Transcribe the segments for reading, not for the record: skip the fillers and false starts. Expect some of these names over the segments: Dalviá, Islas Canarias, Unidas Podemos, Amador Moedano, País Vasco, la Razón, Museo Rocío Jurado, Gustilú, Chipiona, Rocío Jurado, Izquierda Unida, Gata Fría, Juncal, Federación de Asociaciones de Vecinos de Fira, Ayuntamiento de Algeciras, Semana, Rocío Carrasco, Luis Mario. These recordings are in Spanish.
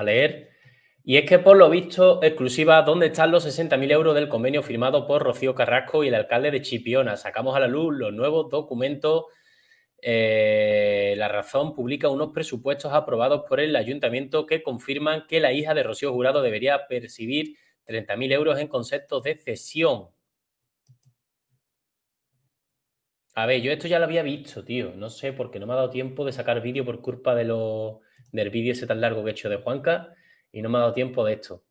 a leer. Y es que, por lo visto, exclusiva, ¿dónde están los 60.000 euros del convenio firmado por Rocío Carrasco y el alcalde de Chipiona? Sacamos a la luz los nuevos documentos. La Razón publica unos presupuestos aprobados por el ayuntamiento que confirman que la hija de Rocío Jurado debería percibir 30.000 euros en conceptos de cesión. A ver, yo esto ya lo había visto, tío. No sé, porque no me ha dado tiempo de sacar vídeo por culpa de del vídeo ese tan largo que he hecho de Juanca. Y no me ha dado tiempo de esto.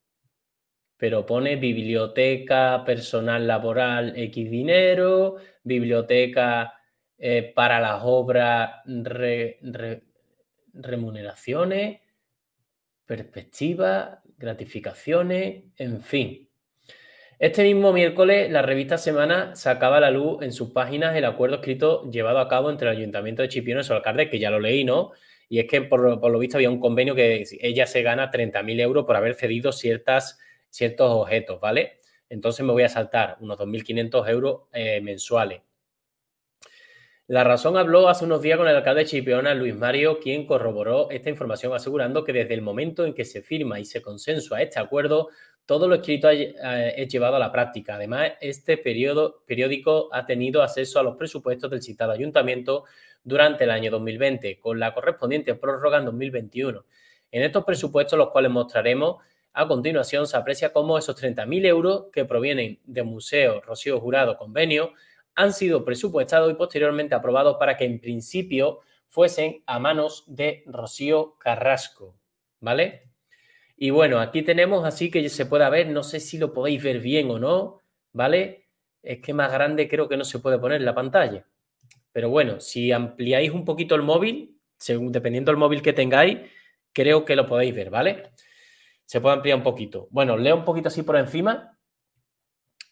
Pero pone biblioteca, personal laboral, X dinero, biblioteca para las obras, remuneraciones, perspectivas, gratificaciones, en fin. Este mismo miércoles, la revista Semana sacaba a la luz en sus páginas el acuerdo escrito llevado a cabo entre el Ayuntamiento de Chipiona y su alcalde, que ya lo leí, ¿no? Y es que, por lo visto, había un convenio que ella se gana 30.000 euros por haber cedido ciertos objetos, ¿vale? Entonces me voy a saltar unos 2.500 euros mensuales. La Razón habló hace unos días con el alcalde de Chipiona, Luis Mario, quien corroboró esta información asegurando que desde el momento en que se firma y se consensúa este acuerdo, todo lo escrito es llevado a la práctica. Además, este periódico ha tenido acceso a los presupuestos del citado ayuntamiento durante el año 2020, con la correspondiente prórroga en 2021. En estos presupuestos, los cuales mostraremos a continuación, se aprecia cómo esos 30.000 euros que provienen de Museo Rocío Jurado Convenio han sido presupuestados y posteriormente aprobados para que en principio fuesen a manos de Rocío Carrasco, ¿vale? Y bueno, aquí tenemos así que se pueda ver, no sé si lo podéis ver bien o no, ¿vale? Es que más grande creo que no se puede poner la pantalla. Pero bueno, si ampliáis un poquito el móvil, según dependiendo del móvil que tengáis, creo que lo podéis ver, ¿vale? Se puede ampliar un poquito. Bueno, leo un poquito así por encima.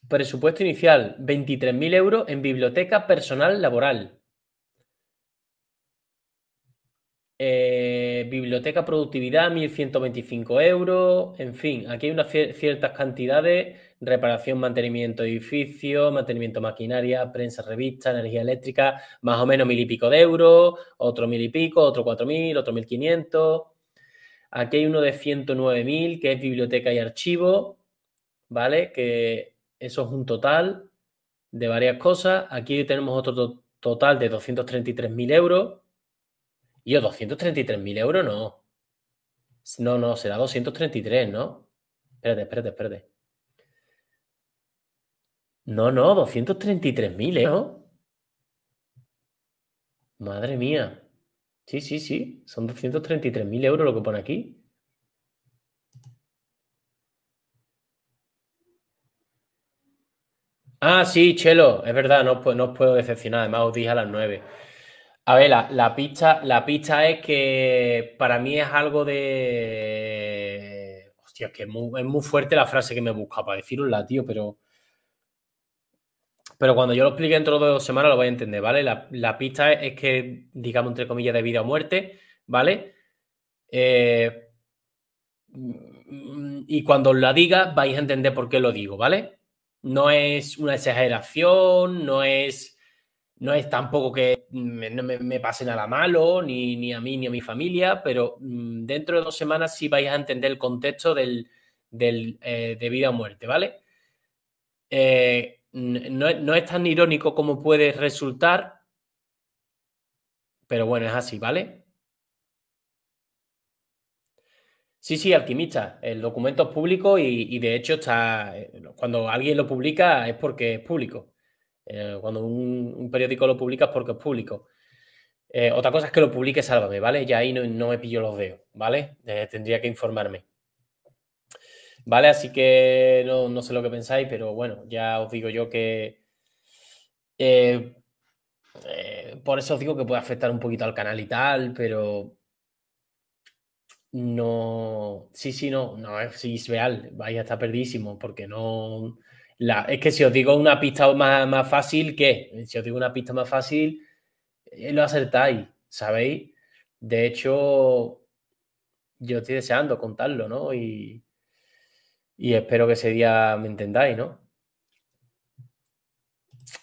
Presupuesto inicial, 23.000 euros en biblioteca personal laboral. Biblioteca productividad, 1.125 euros. En fin, aquí hay unas ciertas cantidades. Reparación, mantenimiento de edificio, mantenimiento de maquinaria, prensa, revista, energía eléctrica, más o menos 1.000 y pico de euros, otro 1.000 y pico, otro 4.000, otro 1.500. Aquí hay uno de 109.000 que es biblioteca y archivo, ¿vale? Que eso es un total de varias cosas. Aquí tenemos otro total de 233.000 euros. Y 233.000 euros no. No, no, será 233, ¿no? Espérate, espérate, espérate. No, no, 233.000, ¿no? Madre mía. Sí, sí, sí. Son 233.000 euros lo que pone aquí. Ah, sí, Chelo. Es verdad, no os puedo decepcionar. Además, os dije a las 9. A ver, la pista es que para mí es algo de... Hostia, que es muy fuerte la frase que me busca para decirosla, tío, pero... Pero cuando yo lo explique dentro de 2 semanas lo voy a entender, ¿vale? La pista es que, digamos, entre comillas, de vida o muerte, ¿vale? Y cuando la diga vais a entender por qué lo digo, ¿vale? No es una exageración, no es tampoco que me pase nada malo, ni a mí ni a mi familia, pero dentro de 2 semanas sí vais a entender el contexto de vida o muerte, ¿vale? No es tan irónico como puede resultar, pero bueno, es así, ¿vale? Sí, Alquimista, el documento es público y de hecho está, cuando alguien lo publica es porque es público. Cuando un periódico lo publica es porque es público. Otra cosa es que lo publique Sálvame, ¿vale? Ya ahí no me pillo los dedos, ¿vale? Tendría que informarme. ¿Vale? Así que no sé lo que pensáis, pero bueno, ya os digo yo que... por eso os digo que puede afectar un poquito al canal y tal, pero... No... Sí, no es real. Vais a estar perdidísimo porque no... Es que si os digo una pista más fácil, ¿qué? Si os digo una pista más fácil, lo acertáis, ¿sabéis? De hecho, yo estoy deseando contarlo, ¿no? Y espero que ese día me entendáis, ¿no?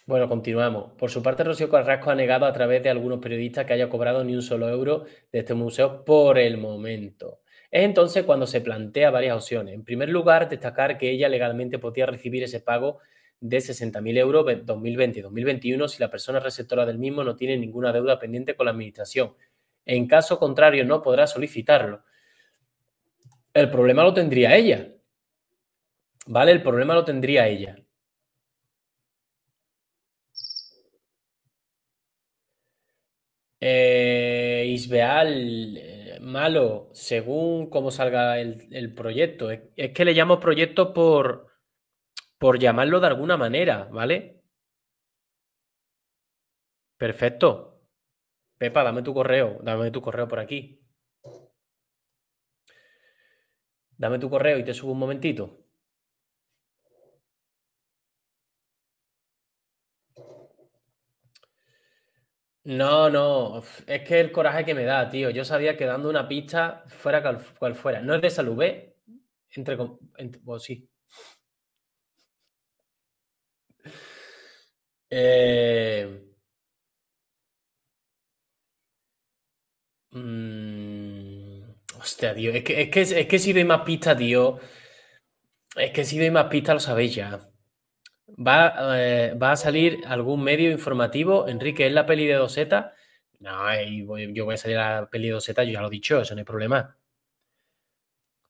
Bueno, continuamos. Por su parte, Rocío Carrasco ha negado a través de algunos periodistas que haya cobrado ni un solo euro de este museo por el momento. Es entonces cuando se plantea varias opciones. En primer lugar, destacar que ella legalmente podía recibir ese pago de 60.000 euros 2020 y 2021 si la persona receptora del mismo no tiene ninguna deuda pendiente con la administración. En caso contrario, no podrá solicitarlo. El problema lo tendría ella. ¿Vale? El problema lo tendría ella. Isbeal, malo, según cómo salga el proyecto. Es que le llamo proyecto por llamarlo de alguna manera, ¿vale? Perfecto. Pepa, dame tu correo por aquí. Dame tu correo y te subo un momentito. No, no, es que el coraje que me da, tío. Yo sabía que dando una pista fuera cual fuera. No es de salud, ¿eh? Pues sí. Hostia, tío. Es que si doy más pistas, tío. Es que si doy más pistas, lo sabéis ya. ¿Va a salir algún medio informativo? Enrique, ¿es la peli de Doseta? No, yo voy a salir a la peli de Doseta, yo ya lo he dicho, eso no hay problema.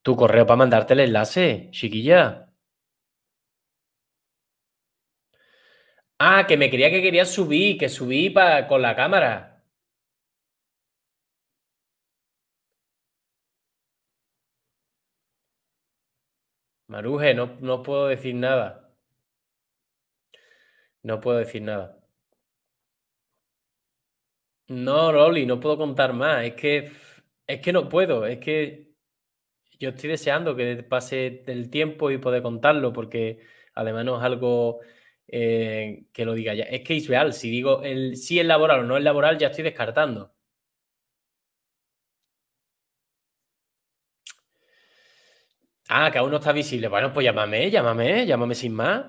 Tu correo para mandarte el enlace, chiquilla. Ah, que me quería subir, que subí con la cámara. Maruje, no puedo decir nada. No puedo decir nada. No, Loli, no puedo contar más. Es que no puedo. Es que yo estoy deseando que pase el tiempo y poder contarlo, porque además no es algo que lo diga ya. Es que es real. Si digo si es laboral o no es laboral, ya estoy descartando. Ah, que aún no está visible. Bueno, pues llámame sin más.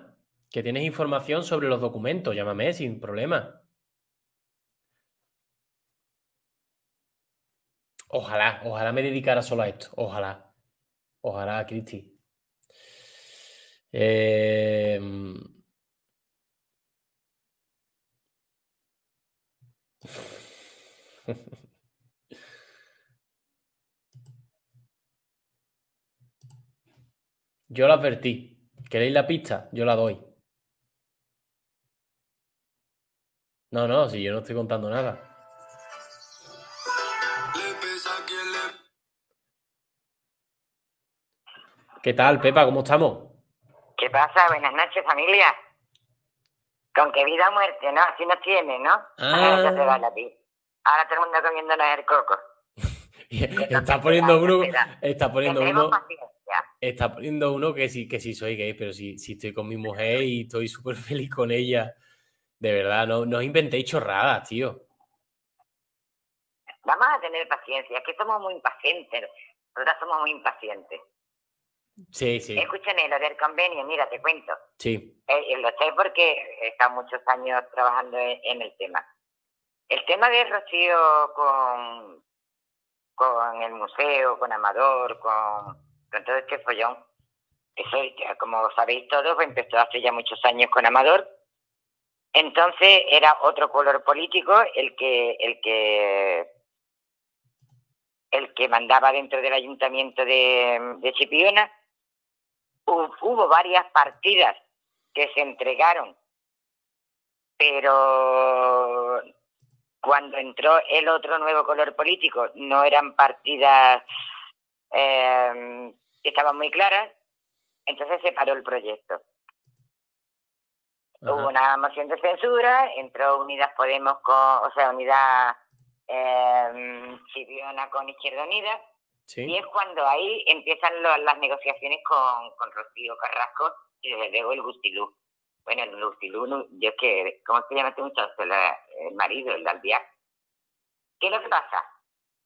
Que tienes información sobre los documentos, llámame sin problema. Ojalá me dedicara solo a esto, ojalá, Cristi. Yo la advertí. ¿Queréis la pista? Yo la doy. No, si yo no estoy contando nada. ¿Qué tal, Pepa? ¿Cómo estamos? ¿Qué pasa? Buenas noches, familia. Con que vida o muerte, ¿no? Así nos tiene, ¿no? Ah. Ya te va la ti. Ahora todo el mundo comiéndonos el coco. Está poniendo uno que sí soy gay, pero sí estoy con mi mujer y estoy súper feliz con ella. De verdad, no inventéis chorradas, tío. Vamos a tener paciencia, es que somos muy impacientes. Nosotras somos muy impacientes. Sí. Escúchame, lo del convenio, mira, te cuento. Sí. Lo sé porque he estado muchos años trabajando en el tema. El tema de Rocío con el museo, con Amador, con todo este follón. Eso, como sabéis todos, empezó hace ya muchos años con Amador. Entonces era otro color político el que mandaba dentro del ayuntamiento de Chipiona. Hubo varias partidas que se entregaron, pero cuando entró el otro nuevo color político no eran partidas que estaban muy claras, entonces se paró el proyecto. Ajá. Hubo una moción de censura, entró Unidas Podemos Chipiona con Izquierda Unida, ¿sí? Y es cuando ahí empiezan las negociaciones con Rocío Carrasco y desde luego el Gustilú. Bueno, el Gustilú, yo es que, ¿cómo se llama este muchacho? El marido, el Dalviá. ¿Qué es lo que pasa?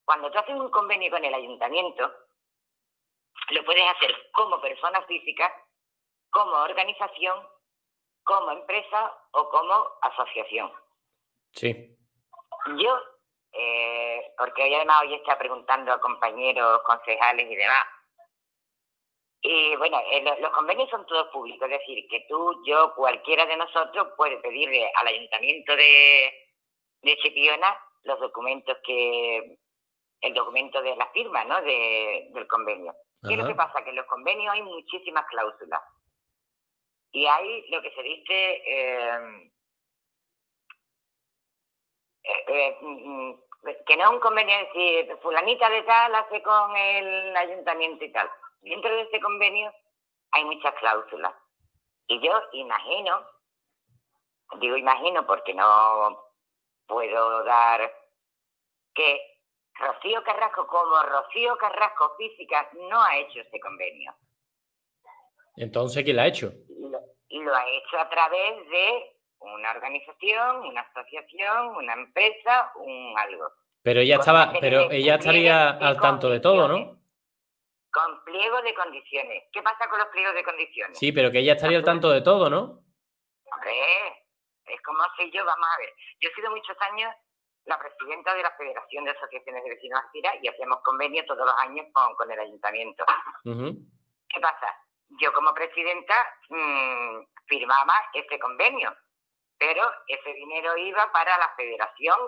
Cuando tú haces un convenio con el ayuntamiento, lo puedes hacer como persona física, como organización, como empresa o como asociación. Sí. Yo porque hoy además está preguntando a compañeros, concejales y demás. Y bueno, los convenios son todos públicos, es decir, que tú, yo, cualquiera de nosotros puede pedirle al Ayuntamiento de Chipiona los documentos que... el documento de la firma, ¿no?, del convenio. ¿Qué es lo que pasa? Que en los convenios hay muchísimas cláusulas. Y hay lo que se dice... que no es un convenio, es decir, fulanita de tal hace con el ayuntamiento y tal. Dentro de este convenio hay muchas cláusulas. Y yo imagino, digo imagino porque no puedo dar, que Rocío Carrasco, como Rocío Carrasco física, no ha hecho este convenio. Entonces, ¿quién lo ha hecho? Lo ha hecho a través de una organización, una asociación, una empresa, un algo. Pero ella estaba, pero ella estaría al tanto de todo, ¿no? Con pliego de condiciones. ¿Qué pasa con los pliegos de condiciones? Sí, pero que ella estaría al tanto de todo, ¿no? Hombre, es como si yo, vamos a ver, yo he sido muchos años la presidenta de la Federación de Asociaciones de Vecinos de Fira y hacemos convenios todos los años con el ayuntamiento. ¿Qué pasa? Yo como presidenta firmaba este convenio, pero ese dinero iba para la federación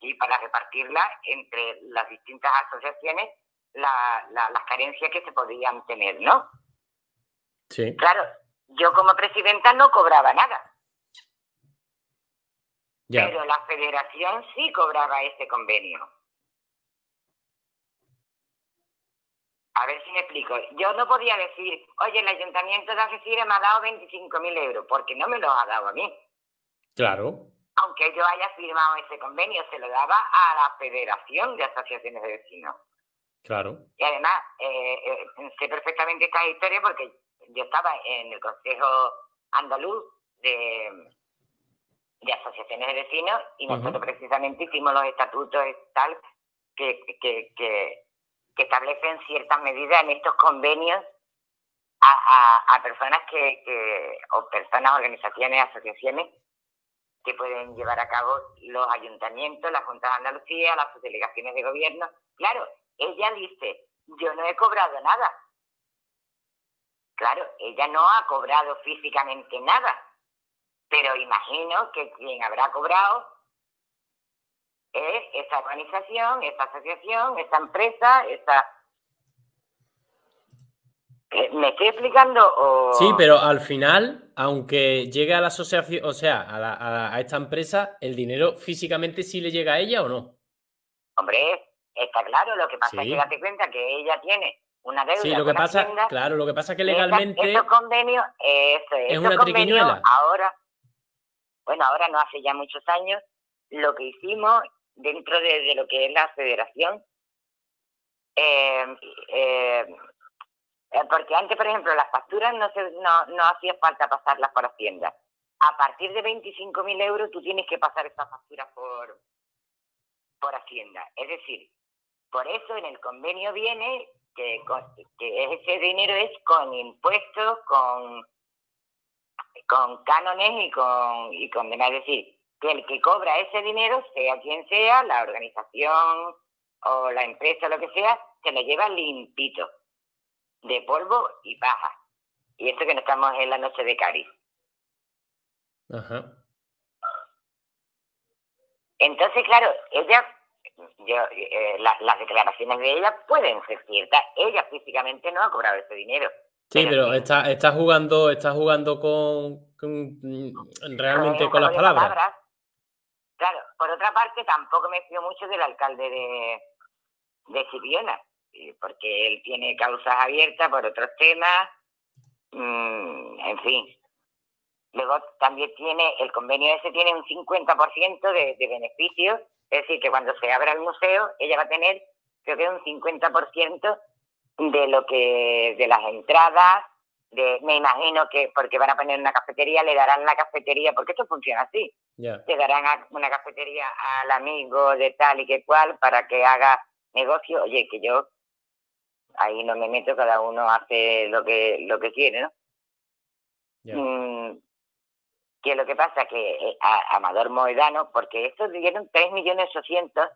y para repartirla entre las distintas asociaciones las carencias que se podían tener, ¿no? Sí. Claro, yo como presidenta no cobraba nada. Ya. Pero la federación sí cobraba este convenio. A ver si me explico. Yo no podía decir, oye, el ayuntamiento de Algeciras me ha dado 25.000 euros, porque no me los ha dado a mí. Claro. Aunque yo haya firmado ese convenio, se lo daba a la Federación de Asociaciones de Vecinos. Claro. Y además, sé perfectamente esta historia porque yo estaba en el Consejo Andaluz de asociaciones de vecinos y nosotros precisamente hicimos los estatutos tal que establecen ciertas medidas en estos convenios a personas o personas, organizaciones, asociaciones que pueden llevar a cabo los ayuntamientos, las Juntas de Andalucía, las delegaciones de gobierno. Claro, ella dice, yo no he cobrado nada. Claro, ella no ha cobrado físicamente nada. Pero imagino que quien habrá cobrado es esa organización, esa asociación, esa empresa, esa... ¿Me estoy explicando? O... Sí, pero al final, aunque llegue a la asociación, o sea, a esta empresa, ¿el dinero físicamente sí le llega a ella o no? Hombre, está claro, lo que pasa es que date cuenta que ella tiene... una deuda. Sí, lo que pasa, tienda, claro, lo que pasa es que legalmente estos convenios es una triquiñuela. Ahora, bueno, ahora no, hace ya muchos años, lo que hicimos dentro de lo que es la federación, porque antes, por ejemplo, las facturas no hacía falta pasarlas por Hacienda. A partir de 25.000 euros tú tienes que pasar esas facturas por Hacienda. Es decir, por eso en el convenio viene que ese dinero es con impuestos, con cánones y con demás. Es decir, que el que cobra ese dinero, sea quien sea, la organización o la empresa, lo que sea, se lo lleva limpito, de polvo y paja. Y esto que no estamos en la noche de Cádiz. Ajá. Entonces, claro, ella... las declaraciones de ella pueden ser ciertas. Ella físicamente no ha cobrado ese dinero. Sí, pero está jugando con realmente con las palabras. Claro, por otra parte, tampoco me fío mucho del alcalde de Chipiona, porque él tiene causas abiertas por otros temas, en fin. Luego también tiene, el convenio ese tiene un 50% de beneficios. Es decir, que cuando se abra el museo, ella va a tener, creo que un 50% de las entradas, me imagino que porque van a poner una cafetería, le darán la cafetería, porque esto funciona así. Yeah. Le darán una cafetería al amigo de tal y que cual para que haga negocio. Oye, que yo ahí no me meto, cada uno hace lo que quiere, ¿no? Yeah. Que lo que pasa es que Amador Moedano, porque estos dieron 3.800.000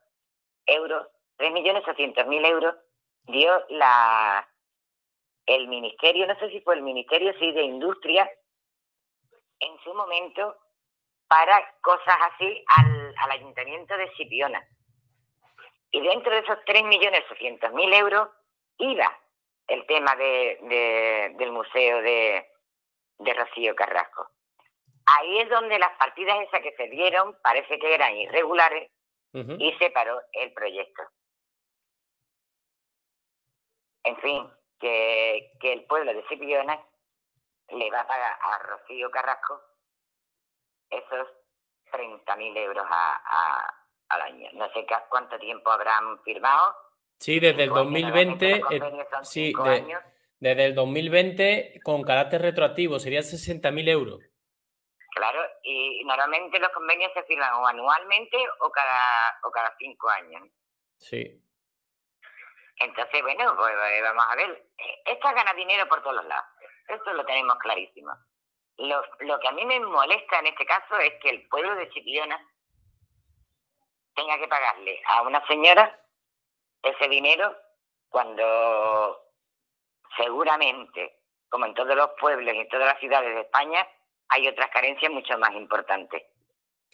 euros 3.800.000 euros dio el Ministerio, no sé si fue el Ministerio, sí, de Industria, en su momento, para cosas así al Ayuntamiento de Chipiona. Y dentro de esos 3.800.000 euros iba el tema del Museo de Rocío Carrasco. Ahí es donde las partidas esas que se dieron parece que eran irregulares, y se paró el proyecto. En fin, que el pueblo de Chipiona le va a pagar a Rocío Carrasco esos 30.000 euros al año. No sé cuánto tiempo habrán firmado. Sí, desde el 2020, sí, desde el 2020 con carácter retroactivo, serían 60.000 euros. Claro, y normalmente los convenios se firman o anualmente o cada 5 años. Sí. Entonces, bueno, pues vamos a ver. Esta gana dinero por todos los lados. Esto lo tenemos clarísimo. Lo que a mí me molesta en este caso es que el pueblo de Chipiona tenga que pagarle a una señora ese dinero cuando seguramente, como en todos los pueblos y en todas las ciudades de España, hay otras carencias mucho más importantes.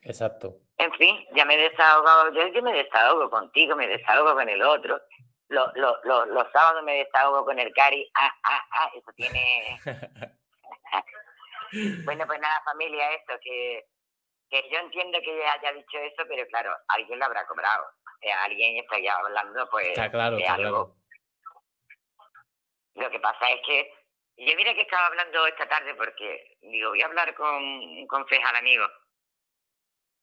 Exacto. En fin, ya me he desahogado. Yo me desahogo contigo, me desahogo con el otro. Los sábados me desahogo con el Cari. Eso tiene... Bueno, pues nada, familia, esto, que yo entiendo que haya dicho eso, pero claro, alguien lo habrá cobrado. O sea, alguien está ya hablando, pues... Está claro, está algo. Claro. Lo que pasa es que... Yo mira que estaba hablando esta tarde porque, digo, voy a hablar con un concejal amigo.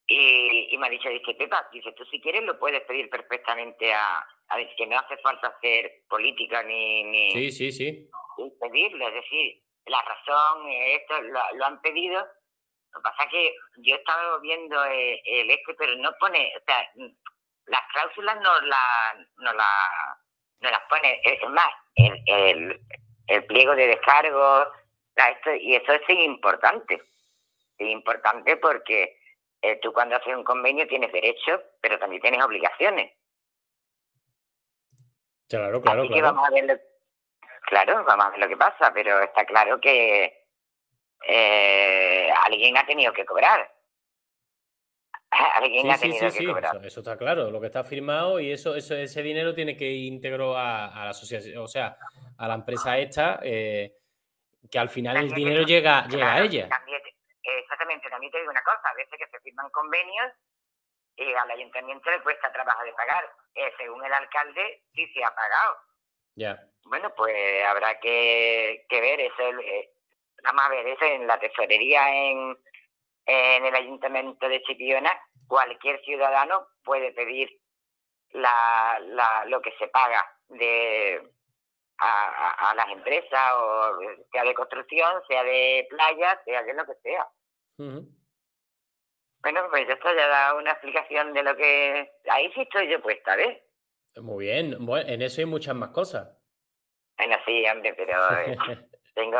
Y me ha dicho, dice, Pepa, dice, tú si quieres lo puedes pedir perfectamente a ver, que no hace falta hacer política ni... Sí, sí, sí. Pedirlo, es decir, La Razón, esto, lo han pedido. Lo que pasa es que yo estaba viendo el pero no pone, o sea, las cláusulas no las pone. Es más, el pliego de descargo, y eso es importante. Es importante porque tú cuando haces un convenio tienes derechos, pero también tienes obligaciones. Claro, claro. Así que claro. Vamos a ver claro, vamos a ver lo que pasa, pero está claro que alguien ha tenido que cobrar. Alguien ha tenido que cobrar. Eso está claro, lo que está firmado, y ese dinero tiene que ir íntegro a la asociación, o sea, a la empresa esta, que al final también el dinero llega a ella. También, exactamente, también te digo una cosa, a veces que se firman convenios y al ayuntamiento le cuesta trabajo de pagar. Según el alcalde, sí se ha pagado. Ya. Bueno, pues habrá que ver eso. Vamos a ver, eso en la tesorería en el ayuntamiento de Chipiona, cualquier ciudadano puede pedir lo que se paga a las empresas, o sea de construcción, sea de playa, sea de lo que sea. Bueno, pues esto ya da una explicación de lo que... Ahí sí estoy yo puesta, ¿ves? Muy bien. Bueno, en eso hay muchas más cosas. Bueno, sí, hombre, pero tengo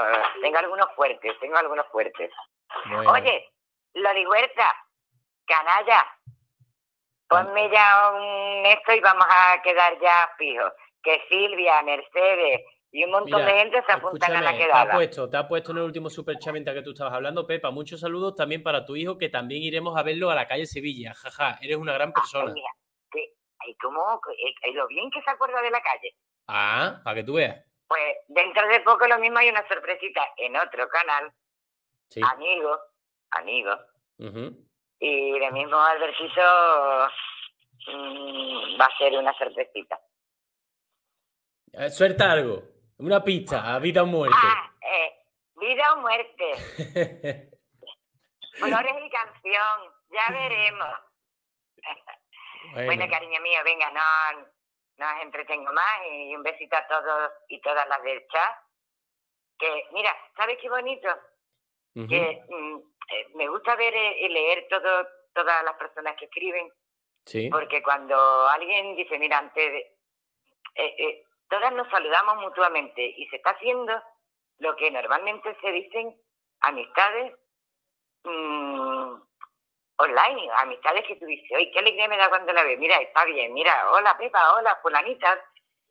algunos fuertes, Bueno. Oye, Loli Huerta, canalla, ponme ya esto y vamos a quedar ya fijos. Que Silvia, Mercedes y un montón de gente se apuntan a la quedada. Te ha puesto en el último superchamenta que tú estabas hablando, Pepa. Muchos saludos también para tu hijo, que también iremos a verlo a la calle Sevilla. Jaja, eres una gran persona. ¿Y cómo? Lo bien que se acuerda de la calle. Ah, para que tú veas. Pues dentro de poco lo mismo, hay una sorpresita en otro canal. Sí. Amigos. Y el mismo Albertito va a ser una sorpresita. Suelta algo, una pista, a vida o muerte. Vida o muerte. Colores y canción, ya veremos. Bueno, cariño mío, venga, no os entretengo más, y un besito a todos y todas las del chat. Que, mira, ¿sabes qué bonito? Que me gusta ver y leer todas las personas que escriben. Sí. Porque cuando alguien dice, mira, antes de... todas nos saludamos mutuamente y se está haciendo lo que normalmente se dicen amistades online, amistades que tú dices, oye, qué alegría me da cuando la veo, mira, está bien, mira, hola Pepa, hola fulanita,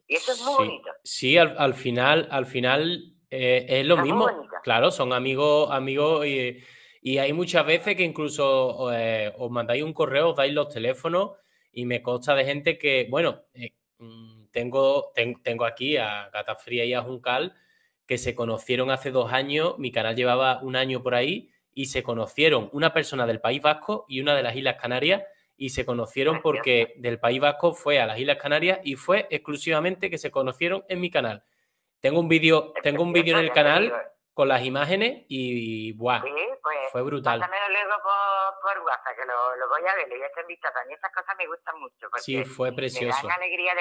y eso es muy bonito. Sí, al final es lo mismo, claro, son amigos y hay muchas veces que incluso os mandáis un correo, os dais los teléfonos y me consta de gente que, bueno, tengo aquí a Gata Fría y a Juncal, que se conocieron hace 2 años, mi canal llevaba 1 año por ahí, y se conocieron una persona del País Vasco y una de las Islas Canarias, y se conocieron porque del País Vasco fue a las Islas Canarias y fue exclusivamente que se conocieron en mi canal. Tengo un vídeo en el canal con las imágenes y ¡buah! Sí, pues, fue brutal. Pásamelo luego por WhatsApp, que lo voy a ver, le voy a echar en vista también. Esas cosas me gustan mucho. Sí, fue precioso. Me dan alegría de